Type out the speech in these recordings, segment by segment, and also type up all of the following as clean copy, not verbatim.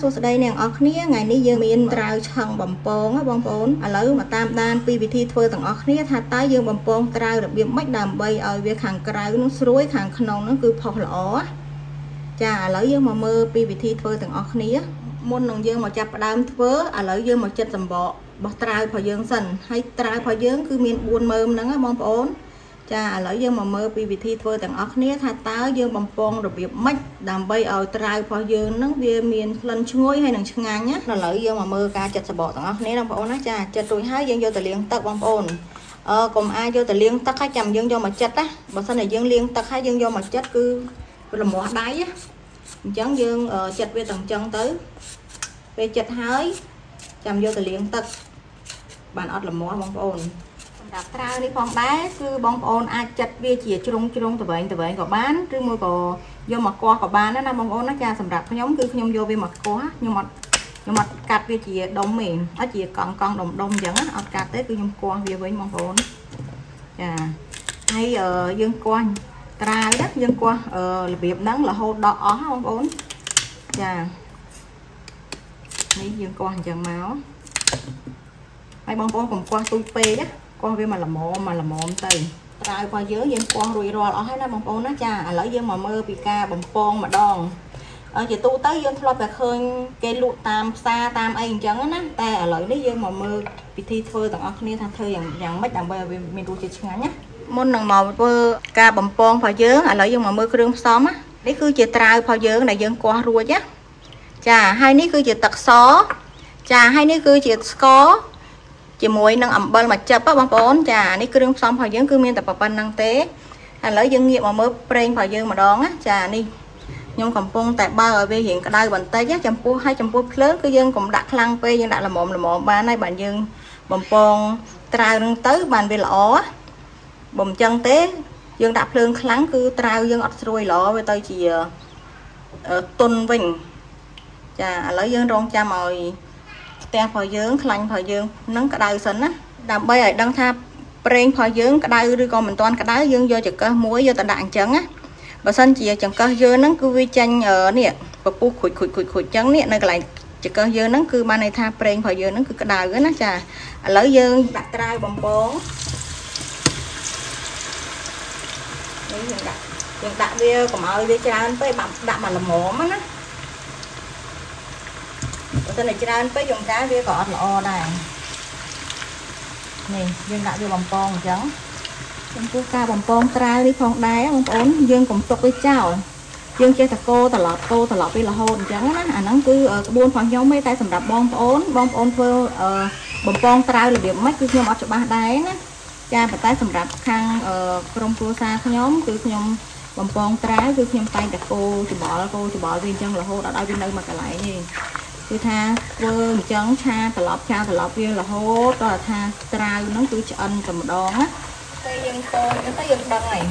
Số đây nè ở khía ngày nãy giờ miền tây chẳng bầm bông á bông bồn ở lối mà tam đan pi vị thi thôi tầng ở khía thà tây dương bầm bông tây đặc biệt mấy đầm bay ở việc hàng cây nó suối hàng khăn nó cứ phò lỏ chà lối dương mà mơ pi vị thi thôi tầng ở khía môn nông dương mà chập đam vớ ở lối dương mà chật tầm bọ bọ tây phò dương sần hay tây phò dương cứ miền buồn mơ nắng á bông bồn chà lối dương mà mơ pi vị thi thôi tầng ở khía thà tây dương bầm bông đặc biệt mấy đầm bay ở tây phò dương nó về miền lần chuối hay lần chưng ngang nhá là lối dương mà mơ ca chật sập bọ tầng ở khía đồng bọ nó chà chật rồi hai dương vô từ liền tắc bông bồn cùng ai vô từ liền tắc hai chầm dương vô mà chật á bọ xanh này dương liền tắc hai dương vô mà chật cứ là mỏ đáy á chấn dương chật về tầng chân tới về chật hơi chầm vô từ liền tắc bạn ớt là mỏ bông bồn đạp trao đi con bé cứ bông ôn ai chặt bia chìa chung tụi bạn có bán chứ mua có vô mặt co có bán đó là bông ôn nó cha sầm rạp nhóm cứ nhóm vô về mặt co nhưng mà cắt bia chìa đông miệng nó chìa còn đông dẫn á cắt tới cứ nhóm co về với bông ôn à hay dương quan tra đất dương qua là việc nắng là hô đỏ bông ôn chà mấy dương quan chàng máu hay bông ôn còn qua tui pê đó con về mà làm mồm tây trai qua dưới dân con rồi rồi ở hai nó bông ôn nó cha lỡ dân mà mơ bị ca bông con mà đòn ở chị tu tới dân lo về khơi cây lụa tam xa tam ấy chẳng á ta ở lỡ đấy dân mà mơ bị thi thôi tặng ông kia thằng thơi rằng mấy đằng bè mình tu chỉ ngắn nhá môn đằng màu mơ ca bông con phải dưới ở lỡ dân mà mơ kêu xóm á đấy cứ chị trai phải dưới này dân con rồi chứ cha hai ní cứ chị tật xó cha hai ní cứ chị có chị muối năng ẩm bơ mà chập á bông bồn chà ní cứ xong hồi dưỡng cứ miên tập bận năng té anh lấy dân nghiệp mà mới pren hồi dưỡng mà đón á chà đi nhung cầm pung tại ba ở về hiện cái đây bệnh tay chắc chăm pua hay chăm pua lớn cứ dân cũng đặt lăng pe dân đặt là mồm ba nay bạn dân bông bồn trao nâng tới bàn về lọ bông chân té dân đặt lương lắng cứ trao dân ọt ruồi lọ về tới chị tuân vinh chà lấy dân rong cha mồi ta phò dưỡng lành phò dưỡng nắng cả đời xinh á đầm bay ở đăng tháp pren phò dưỡng cả đời rồi còn mình toàn cả đời dương do chật cơ muối do tận đạn trắng á và xanh chìa chẳng cơ dưa nắng cứ vi chanh ở nè và pu khuỵ trắng nè nơi lại chật cơ dưa nắng cứ ban này tháp pren phò dưỡng nắng cứ cả đời nữa nó trà lỡ dương đặt trai bồng bóng đặt bia của mọi người trà anh phải đặt mà làm mồm á tên này ra với dùng cá với cỏ lọ này nè dân đã vô bồng con trắng trong cua ca bồng con trai đi con đá không ổn dân cũng tục với chào dân chơi thật cô thà lọt đi là hồn trắng á nó cứ buôn khoảng giống mấy tay sầm đạp bông ổn phơ bồng con trai là điểm mách cứ nhom ở chỗ ba đáy á cha và tay sầm đạp khang trong cua xa nhóm cứ nhom bồng con trai cứ nhom tay đặt cô thì bỏ viên chân là hô đã đau viên đâu mà cả lại nè cứ tha vơ trắng cha tà lọp kia là hốt đó là tha trai nó cứ ăn cầm đòn á tây dân cô nó tới dân đăng này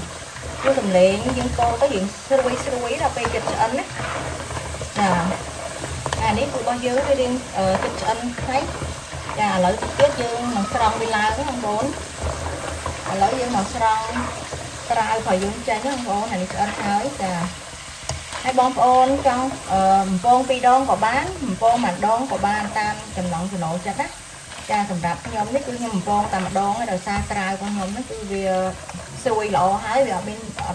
cứ tầm lệ dân cô tới diện sơ quý là về chật ăn á à nếu tụi bao dưới đi riêng ở chật ăn thấy là lỡ chết dương mà song đi la cũng không bốn lỡ dương mà song trai phải dương trai nó không bốn này ăn thấy là hai bông ôn trong bông pi đón có bán bông mặt đón có ba tam trầm lặng từ nổ chặt á cha sầm đạp nhóm đấy cứ như bông tam mặt đón ở đầu xa trai con nhóm nó cứ về xuôi lộ hái về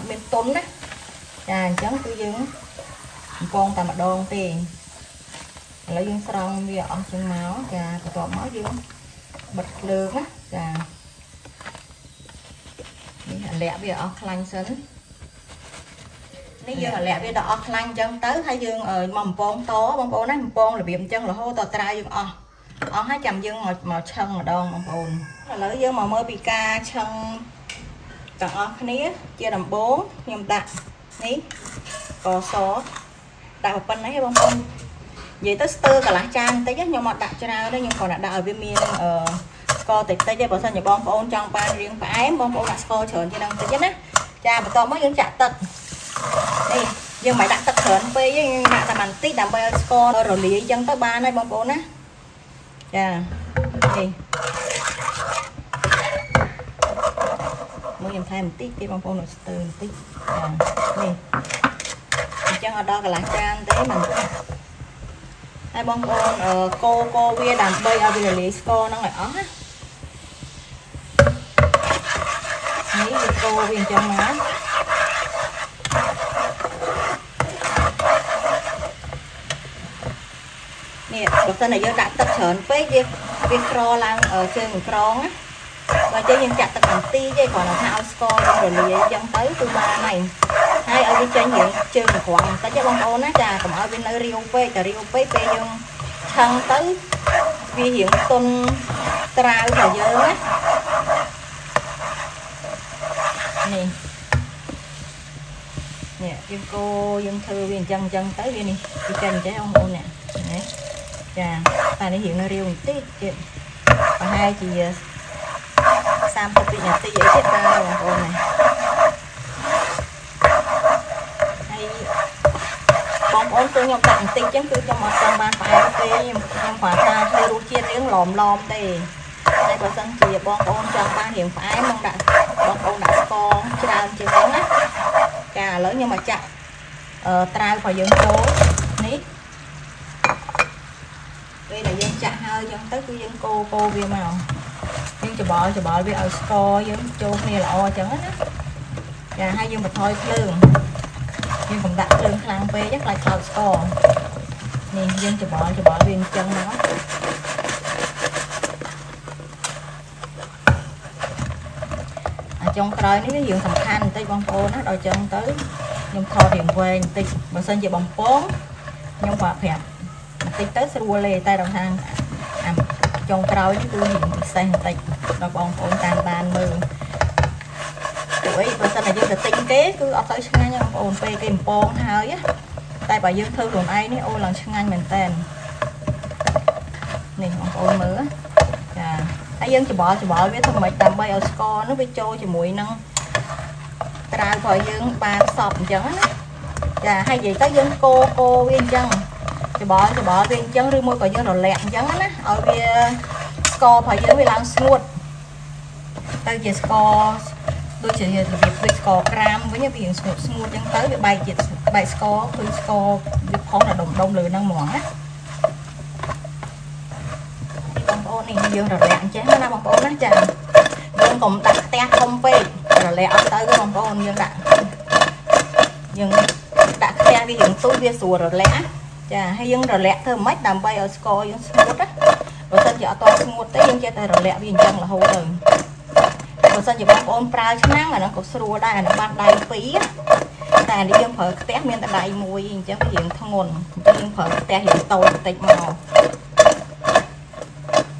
bên tốn á cha chấm cứ dướng bông tam mặt đón tiền lấy dướng xong về ở chân máu cha còn máu dướng bật lương á cha lẹ bây giờ lanh sến nếu dương là lẹ bây đỏ lanh chân tới hai dương ở mầm bông tố bông bông nói mầm bông là biệm chân là hô tò tra dương ở hai chầm dương màu chân là đòn mầm bồn là lỡ dương màu mơ bị ca chân tặng ở khía chia làm 4 nhưng đặt ní có số đặt một bên đấy bông bông vậy tới tư cả lá chan tới nhất nhưng mà đặt cho ra đó nhưng còn đặt ở bên miền co tịch tới chơi bảo sao nhà bông bông trong ba riêng phải bông bông đặt co chở cho đang tới nhất á cha mà to mới vẫn chặt tật đi nhưng mày đặt tập thưởng với nhưng bạn làm ăn tí đảm bảo score rồi lý dân tới ba này bông bồn á chà đi mới em thay một tí đi bông bồn từ tí chà đi chân ở đó là trang thế mình hai bông cô bia đàn bay ở bên lấy co nó lại ó á lấy cô viên trong má nè đầu tiên này giờ đã tập sờn phết đi viên cro lang ở chơi một cron á và chơi viên chặt tập làm ti chứ còn là thao score rồi lấy dân tới từ ba này hai ở bên trên diện chơi một khoảng tới cho bông ôn á trà còn ở bên nơi riêu phê trà riêu phê phê dân thân tới vi hiện tôn trao trà dơ á nè nè dân cô dân thư viên chân chân tới đây nè đi trên trái ông ôn nè trà ta để hiện nơi riêu một tí chuyện còn hai chị sam tập đi nhà tí dễ chết ra rồi bông ôn này bông tôi nhom tặng tinh chứ tôi cho một trăm ban phải ok em quả ta hơi rú chia tiếng lòm đây đây có dân chị bông ôn trăm ban hiểm phải mong đã bông ôn đã con trao chiến thắng á cà lớn nhưng mà chặt trao phải dân cố ní đây là dân chặt hơi dân tới cứ dân cô viên màu nhưng chờ bỏ với ở score dân chôn này là o chẳng hết á cà hai dân mà thôi lương nhưng cũng đặt lưng khăn về rất là tháo score nên dân cho bỏ viên chân nó trong trời nó nhiều thằng khăn tới bông cô nó đòi chân tới nhưng thò điện về tịch mà sơn chỉ bông phố nhưng mà phèn tịch tới sẽ qua lê tay đồng thang trong trời nó tôi hiện xanh tịch đòi bông cô tan ban mưa bởi vì sao này dân được tinh kế cứ ở tới xanh nha ồn phê kìm bông hơi á tại bà dân thư cùng ai nấy ô lần xanh anh mình tên này còn ồn nữa à ai dân chỉ bỏ với thằng mày tạm bay ở score nó bị trôi chỉ mũi năng trao khỏi dân ba sọp chẳng à hay gì tới dân cô viên chân chỉ bỏ viên chân rưỡi môi khỏi dân rồi lẹn chẳng á ở về score phải dân bị làm sụt tới về score tôi chỉ việc score gram với những việc smooth chẳng tới việc bài chuyện bài score việc khó là đồng lửa năng mỏng á bông ôn này dương rồi lẹn chén nó bông ôn nó chả dương cũng đặt te không phê rồi lẹn tới cái bông ôn dương đặt te vì hiện tôi vía sùa rồi lẽ chả hay dương rồi lẹn thơm mát đầm bay ở score dương smooth á rồi tên giờ toàn smooth tới dương chơi tay rồi lẹn vì chân là hôi rồi còn sao chỉ bông ôn prao nắng mà nó cũng xua đây nó ban đầy phí tại đi dân phở té miên tại đầy mùi chứ cái hiện thằng nguồn cho dân phở té hiện tôi tịch màu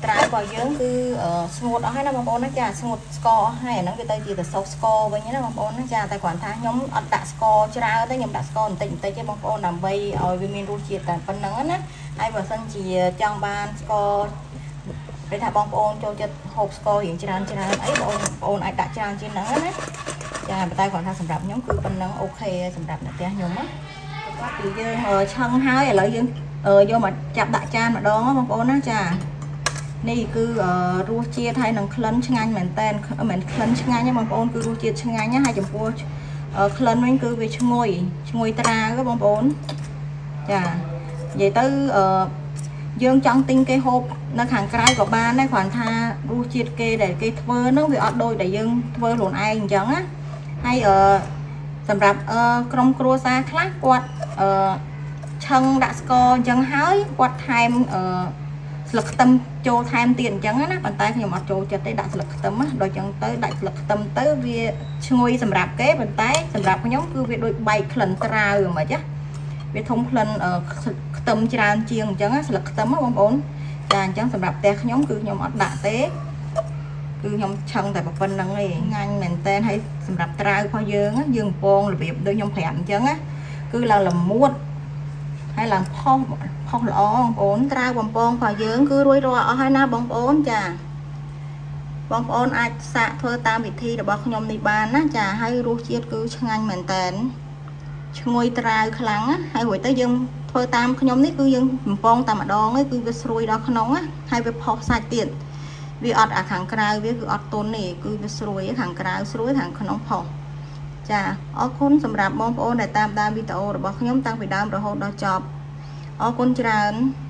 trái vào dưỡng cứ smooth đó hay nó bông ôn nó chà smooth score hay nó cái tay gì là soft score với nó bông ôn nó chà tài khoản tháng nhóm đặt score cho ra tới nhóm đặt score tịch cho bông ôn làm bay rồi vitamin ruột chia tại phân nắng á ai vào sân chỉ trong ban score để thả bông ôn cho hộp score hiện trên đàn ấy ôn ai đặt trên nắng đấy, chà tay còn thao sầm đập nhóm cứ bên nắng ok sầm đập là té nhóm á, từ giờ chân hái lại dân vô mà chạm đại chan mà đó bông ôn á chà, này cứ ru chia thay nắng khấn chăng anh mình tên mình khấn chăng anh nhá bông ôn cứ ru chia chăng anh nhá hai chấm cua khấn mình cứ về ngồi ta các bông ôn, chà vậy tới dương trong tinh cái hộp nó hàng cái của ba này khoảng tha ru chia kê để cái vơ nó bị đôi để dương vơ luôn ai chẳng á hay ở tầm rạp trong cua xa khác quạt chân đã score chẳng hái quạt thêm lực tâm cho thêm tiền chẳng á bàn tay nhiều mặt chỗ chặt đây đặt lực tâm á đòi chẳng tới đặt lực tâm tới vì ngồi tầm rạp kế bàn tay tầm rạp nhóm cứ việc đôi bay lần ra rồi mà chứ về thông lần ở tâm tràn chiêng chẳng á lực tâm á bông bốn chàng chẳng sầm đập té nhóm cứ nhóm ớt đạ té cứ nhóm chân tại một phần năng này ngang mình tên hay sầm đập trao khoa dương pon là việc đôi nhóm phèn chẳng á cứ là làm muôn hay làm không là bông bốn trao bông pon khoa dương cứ rối rò hay na bông bốn chàng bông bốn ai xạ thôi tam vị thi là bông nhóm đi bàn á chà hay ru chiết cứ ngang mình tên ngồi trao kháng á hay hồi tới dương thôi tam nhóm này cứ dân bông ta mà đo ấy cứ việc xuôi đó nóng á hay việc phò sai tiền vì ọt à hàng cào việc ọt tôn này cứ việc xuôi hàng cào xuôi hàng nóng phò chà ở con sầm rạp bông ôn này tam video rồi bác nhóm tăng bị đam rồi hộp đó chọp ở con tràn